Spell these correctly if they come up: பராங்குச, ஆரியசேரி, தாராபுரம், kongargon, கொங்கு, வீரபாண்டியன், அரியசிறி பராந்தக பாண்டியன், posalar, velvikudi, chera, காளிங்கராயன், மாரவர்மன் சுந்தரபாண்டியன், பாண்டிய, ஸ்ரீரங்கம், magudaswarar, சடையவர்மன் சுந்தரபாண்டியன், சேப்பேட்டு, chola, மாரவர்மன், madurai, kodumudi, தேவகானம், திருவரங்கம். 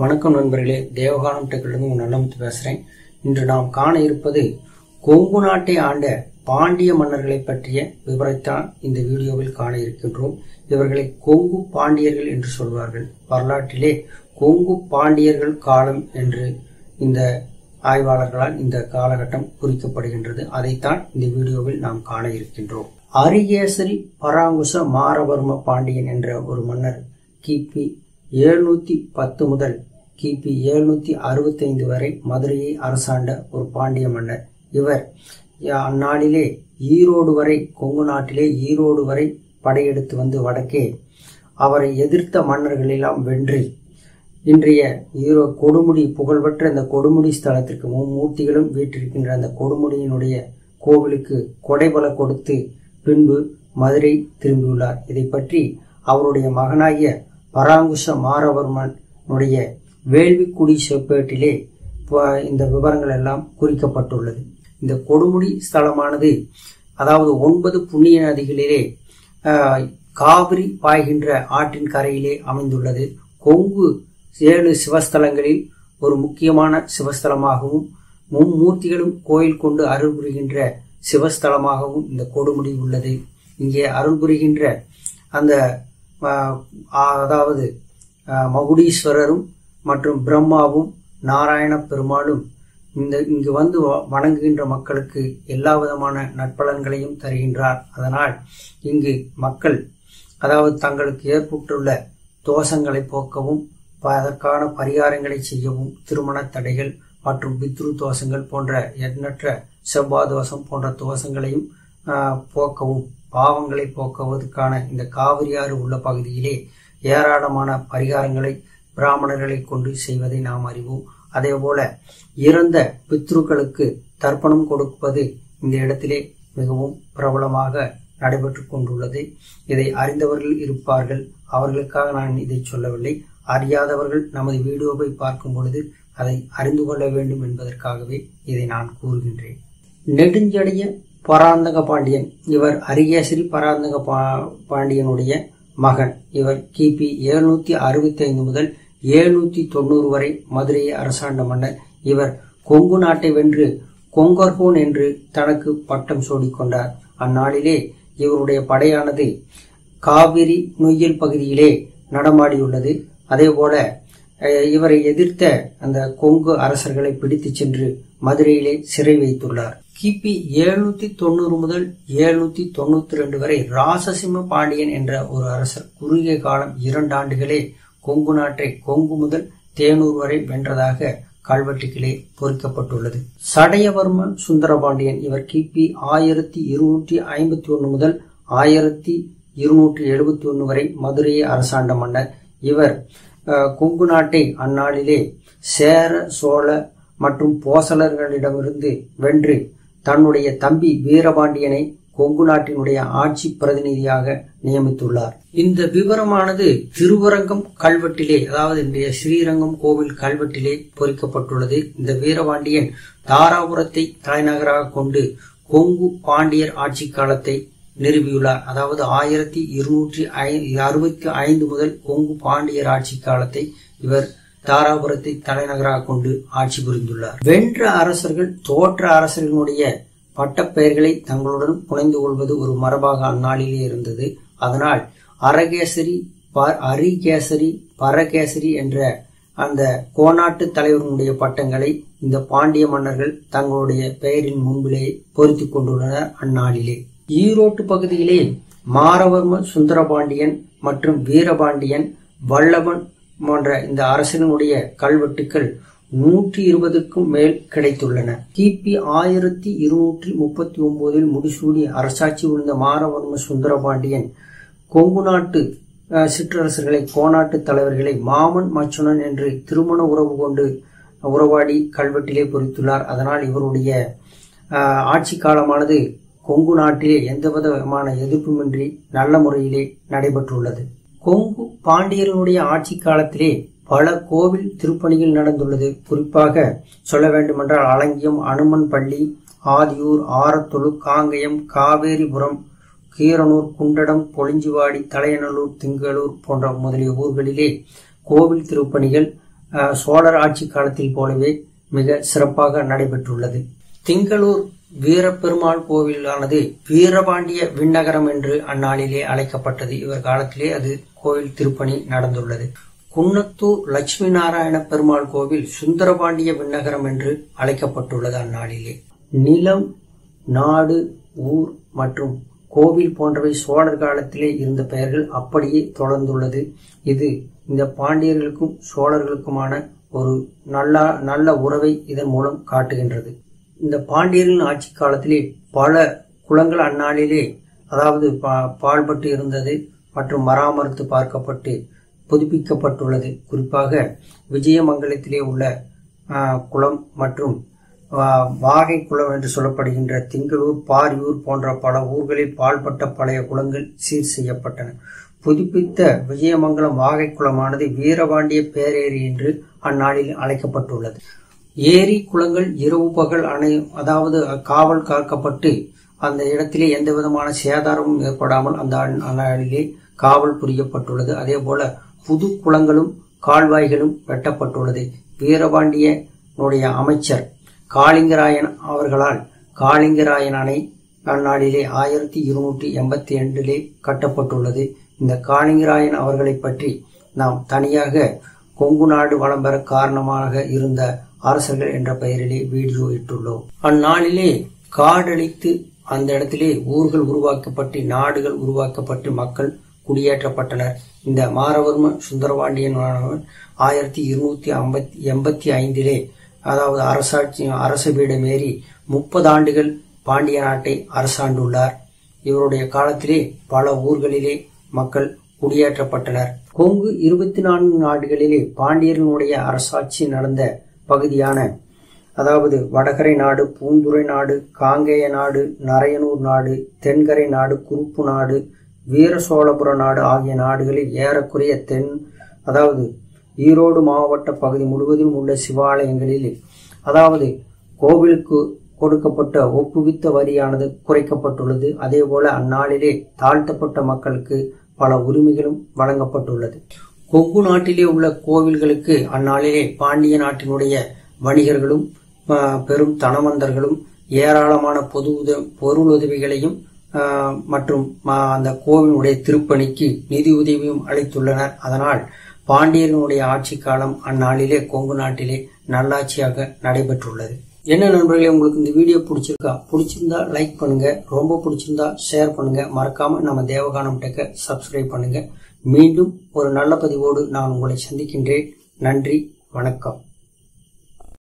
வணக்கம் நண்பர்களே, தேவகானம் டெக்கிலிருந்து உங்கள் நல்லமுத்து பேசுகிறேன். இன்று நாம் காண இருப்பது கொங்கு நாட்டை ஆண்ட பாண்டிய மன்னர்களை பற்றிய விவரத்தான் இந்த வீடியோவில் காண இருக்கின்றோம். இவர்களை கொங்கு பாண்டியர்கள் என்று சொல்வார்கள். வரலாற்றிலே கொங்கு பாண்டியர்கள் காலம் என்று இந்த ஆய்வாளர்களால் இந்த காலகட்டம் குறிக்கப்படுகின்றது. அதைத்தான் இந்த வீடியோவில் நாம் காண இருக்கின்றோம். ஆரியசேரி பராங்குச மாரவர்ம பாண்டியன் என்ற ஒரு மன்னர் கிபி 710 முதல் கிபி 765 வரை மதுரையை அரசாண்ட ஒரு பாண்டிய மன்னர். இவர் அந்நாளிலே ஈரோடு வரை, கொங்கு நாட்டிலே ஈரோடு வரை படையெடுத்து வந்து வடக்கே அவரை எதிர்த்த மன்னர்களெல்லாம் வென்று இன்றைய கொடுமுடி புகழ்பெற்ற இந்த கொடுமுடி ஸ்தலத்திற்கு மூர்த்திகளும் வீற்றிருக்கின்ற அந்த கொடுமுடியினுடைய கோவிலுக்கு கொடைபல கொடுத்து பின்பு மதுரை திரும்பியுள்ளார். இதை பற்றி அவருடைய மகனாகிய பராங்குச மாரவர்மனுடைய வேள்விக்குடி சேப்பேட்டிலே இந்த விவரங்கள் எல்லாம் குறிக்கப்பட்டுள்ளது. இந்த கொடுமுடி ஸ்தலமானது, அதாவது 9 புண்ணிய நதிகளிலே காவிரி பாய்கின்ற ஆற்றின் கரையிலே அமைந்துள்ளது. கொங்கு 7 சிவஸ்தலங்களில் ஒரு முக்கியமான சிவஸ்தலமாகவும் மும்மூர்த்திகளும் கோயில் கொண்டு அருள் புரிகின்ற சிவஸ்தலமாகவும் இந்த கொடுமுடி உள்ளது. இங்கே அருள் புரிகின்ற அந்த அதாவது மகுடீஸ்வரரும் மற்றும் பிரம்மாவும் நாராயண பெருமாளும் இங்கு வந்து வணங்குகின்ற மக்களுக்கு எல்லா விதமான நற்பலன்களையும் தருகின்றார். அதனால் இங்கு மக்கள், அதாவது தங்களுக்கு ஏற்பட்டுள்ள தோஷங்களை போக்கவும் அதற்கான பரிகாரங்களை செய்யவும், திருமண தடைகள் மற்றும் பித்ரு தோஷங்கள் போன்ற எண்ணற்ற செவ்வாய் தோஷம் போன்ற தோஷங்களையும் போக்கவும், பாவங்களை போக்குவதற்கான இந்த காவிரி ஆறு உள்ள பகுதியிலே ஏராளமான பரிகாரங்களை பிராமணர்களை கொண்டு செய்வதை நாம் அறிவோம். அதேபோல இறந்த பித்ருக்களுக்கு தர்ப்பணம் கொடுப்பது இந்த இடத்திலே மிகவும் பிரபலமாக நடைபெற்று கொண்டுள்ளது. இதை அறிந்தவர்கள் இருப்பார்கள், அவர்களுக்காக நான் இதை சொல்லவில்லை. அறியாதவர்கள் நமது வீடியோவை பார்க்கும் பொழுது அதை அறிந்து கொள்ள வேண்டும் என்பதற்காகவே இதை நான் கூறுகின்றேன். நெடுஞ்செடிய பராந்தக பாண்டியன், இவர் அரியசிறி பராந்தக பாண்டியனுடைய மகன். இவர் கிபி 765 முதல் 790 வரை மதுரையை அரசாண்ட மன்னர். இவர் கொங்கு நாட்டை வென்று கொங்கர்கோன் என்று தனக்கு பட்டம் சூடிக்கொண்டார். அந்நாளிலே இவருடைய படையானது காவிரி நொய்யல் பகுதியிலே நடமாடியுள்ளது. அதேபோல இவரை எதிர்த்த அந்த கொங்கு அரசர்களை பிடித்து சென்று மதுரையிலே சிறை வைத்துள்ளார். கிபி 790 முதல் 792 வரை ராசசிம்ம பாண்டியன் என்ற ஒரு அரசர் குறுகிய காலம் 2 ஆண்டுகளே கொங்கு நாட்டை கொங்கு முதல் தேனூர் வரை வென்றதாக கல்வெட்டுகளே பொறிக்கப்பட்டுள்ளது. சடையவர்மன் சுந்தரபாண்டியன், இவர் கிபி 1251 முதல் 1271 வரை மதுரையை அரசாண்ட மன்னர். இவர் கொங்கு நாட்டை அந்நாளிலே சேர, சோழ மற்றும் போசலர்களிடமிருந்து வென்று தன்னுடைய தம்பி வீரபாண்டியனை கொங்கு நாட்டினுடைய ஆட்சி பிரதிநிதியாக நியமித்துள்ளார். இந்த விவரமானது திருவரங்கம் கல்வெட்டிலே, அதாவது இன்றைய ஸ்ரீரங்கம் கோவில் கல்வெட்டிலே பொறிக்கப்பட்டுள்ளது. இந்த வீரபாண்டியன் தாராபுரத்தை தலைநகராக கொண்டு கொங்கு பாண்டியர் ஆட்சி காலத்தை நிறுவியுள்ளார். அதாவது 1265 முதல் கொங்கு பாண்டியர் ஆட்சி காலத்தை இவர் தாராபுரத்தை தலைநகராக கொண்டு ஆட்சி புரிந்துள்ளார். வென்ற அரசர்கள் தோற்ற அரசர்களுடைய பட்டப்பெயர்களை தங்களுடன் புனைந்து கொள்வது ஒரு மரபாக அந்நாளிலே இருந்தது. அதனால் அரிகேசரி, பரகேசரி என்ற அந்த கோநாட்டு தலைவர்களுடைய பட்டங்களை இந்த பாண்டிய மன்னர்கள் தங்களுடைய பெயரின் முன்பிலே பொருத்தி கொண்டுள்ளனர். அந்நாளிலே ஈரோட்டு பகுதியிலே மாரவர்மன் சுந்தரபாண்டியன் மற்றும் வீரபாண்டியன் வல்லவன் போன்ற இந்த அரசனுடைய கல்வெட்டுக்கள் 120க்கும் மேல் கிடைத்துள்ளன. கிபி 1239 முடிசூடி அரசாட்சி உள்ள மாரவர்ம சுந்தரபாண்டியன் கொங்கு நாட்டு சிற்றரசர்களை, கோநாட்டு தலைவர்களை மாமன் மச்சுனன் என்று திருமண உறவு கொண்டு உறவாடி கல்வெட்டிலே பொறித்துள்ளார். அதனால் இவருடைய ஆட்சி காலமானது கொங்கு நாட்டிலே எந்தவிதமான எதிர்ப்புமின்றி நல்ல முறையிலே நடைபெற்றுள்ளது. கொங்கு பாண்டியர்களுடைய ஆட்சி காலத்திலே பல கோவில் திருப்பணிகள் நடந்துள்ளது. குறிப்பாக சொல்ல வேண்டுமென்றால் அலங்கியம், அனுமன் பள்ளி, ஆதியூர், ஆரத்தொழு, காங்கயம், காவேரிபுரம், கீரனூர், குண்டடம், பொலிஞ்சிவாடி, தலையநல்லூர், திங்களூர் போன்ற முதலிய ஊர்களிலே கோவில் திருப்பணிகள் சோழர் ஆட்சி காலத்தில் போலவே மிக சிறப்பாக நடைபெற்றுள்ளது. திங்களூர் வீரபெருமாள் கோவிலானது வீரபாண்டிய விண்ணகரம் என்று அந்நாளிலே அழைக்கப்பட்டது. இவர் காலத்திலே அது கோவில் திருப்பணி நடந்துள்ளது. குன்னத்தூர் லட்சுமி நாராயண பெருமாள் கோவில் சுந்தரபாண்டிய விண்ணகரம் என்று அழைக்கப்பட்டுள்ளது. அந்நாளிலே நிலம், நாடு, ஊர் மற்றும் கோவில் போன்றவை சோழர் காலத்திலே இருந்த பெயர்கள் அப்படியே தொடர்ந்துள்ளது. இது இந்த பாண்டியர்களுக்கும் சோழர்களுக்குமான ஒரு நல்ல உறவை இதன் மூலம் காட்டுகின்றது. இந்த பாண்டியர்களின் ஆட்சி காலத்திலே பல குளங்கள் அந்நாளிலே, அதாவது பாழ்பட்டு இருந்தது மற்றும் மராமறுத்து பார்க்கப்பட்டு புதுப்பிக்கப்பட்டுள்ளது. குறிப்பாக விஜயமங்கலத்திலே உள்ள குளம் மற்றும் வாகை குளம் என்று சொல்லப்படுகின்ற திங்களூர், பாரியூர் போன்ற பல ஊர்களில் பாழ்பட்ட பழைய குளங்கள் சீர் செய்யப்பட்டன. புதுப்பித்த விஜயமங்கலம் வாகை குளமானது வீரபாண்டிய பேரேரி என்று அந்நாளில் அழைக்கப்பட்டுள்ளது. ஏரி குளங்கள் இரவு பகல் அதாவது காவல் காக்கப்பட்டு அந்த இடத்திலே எந்த விதமான சேதாரமும் ஏற்படாமல் அந்த அந்நாளிலே காவல் புரியப்பட்டுள்ளது. அதே போல புது குளங்களும் கால்வாய்களும் வெட்டப்பட்டுள்ளது. வீரபாண்டியனுடைய அமைச்சர் காளிங்கராயன் அவர்களால் காளிங்கராயன் அணை அந்நாளிலே 1282 கட்டப்பட்டுள்ளது. இந்த காளிங்கராயன் அவர்களை பற்றி நாம் தனியாக கொங்குநாடு வளம் பெற காரணமாக இருந்த அரசர்கள் என்ற பெயரிலே வீடியோ இட்டுள்ளோம். அந்நாளிலே காடழித்து அந்த இடத்திலே ஊர்கள் உருவாக்கப்பட்டு நாடுகள் உருவாக்கப்பட்டு மக்கள் குடியேற்றப்பட்டனர். இந்த மாரவர்மன் சுந்தரபாண்டியன் 1285, அதாவது அரச பீடமேறி 30 ஆண்டுகள் பாண்டிய நாட்டை அரசாண்டுள்ளார். இவருடைய காலத்திலே பல ஊர்களிலே மக்கள் குடியேற்றப்பட்டனர். கொங்கு 24 நாடுகளிலே பாண்டியர்களுடைய அரசாட்சி நடந்த பகுதியான, அதாவது வடகரை நாடு, பூந்துரை நாடு, காங்கேய நாடு, நரையனூர் நாடு, தென்கரை நாடு, குறுப்பு நாடு, வீர சோழபுர நாடு ஆகிய நாடுகளில் ஏறக்குறைய அதாவது ஈரோடு மாவட்ட பகுதி முழுவதிலும் உள்ள சிவாலயங்களில், அதாவது கோவிலுக்கு கொடுக்கப்பட்ட ஒப்புவித்த வரியானது குறைக்கப்பட்டுள்ளது. அதே போல அந்நாளிலே தாழ்த்தப்பட்ட மக்களுக்கு பல உரிமைகளும் வழங்கப்பட்டுள்ளது. கொங்கு நாட்டிலே உள்ள கோவில்களுக்கு அந்நாளிலே பாண்டிய நாட்டினுடைய வணிகர்களும் பெரும் தனவந்தர்களும் ஏராளமான பொருளுதவிகளையும் மற்றும் அந்த கோவிலுடைய திருப்பணிக்கு நிதி உதவியும் அளித்துள்ளனர். அதனால் பாண்டியர்களுடைய ஆட்சி காலம் அந்நாளிலே கொங்கு நாட்டிலே நல்லாட்சியாக நடைபெற்றுள்ளது. என்ன நண்பர்களே, உங்களுக்கு இந்த வீடியோ பிடிச்சிருந்தா லைக் பண்ணுங்க, ரொம்ப பிடிச்சிருந்தா ஷேர் பண்ணுங்க, மறக்காம நம்ம தேவகானம் டேக்க சப்ஸ்கிரைப் பண்ணுங்க. மீண்டும் ஒரு நல்ல பதிவோடு நான் உங்களை சந்திக்கின்றேன். நன்றி, வணக்கம்.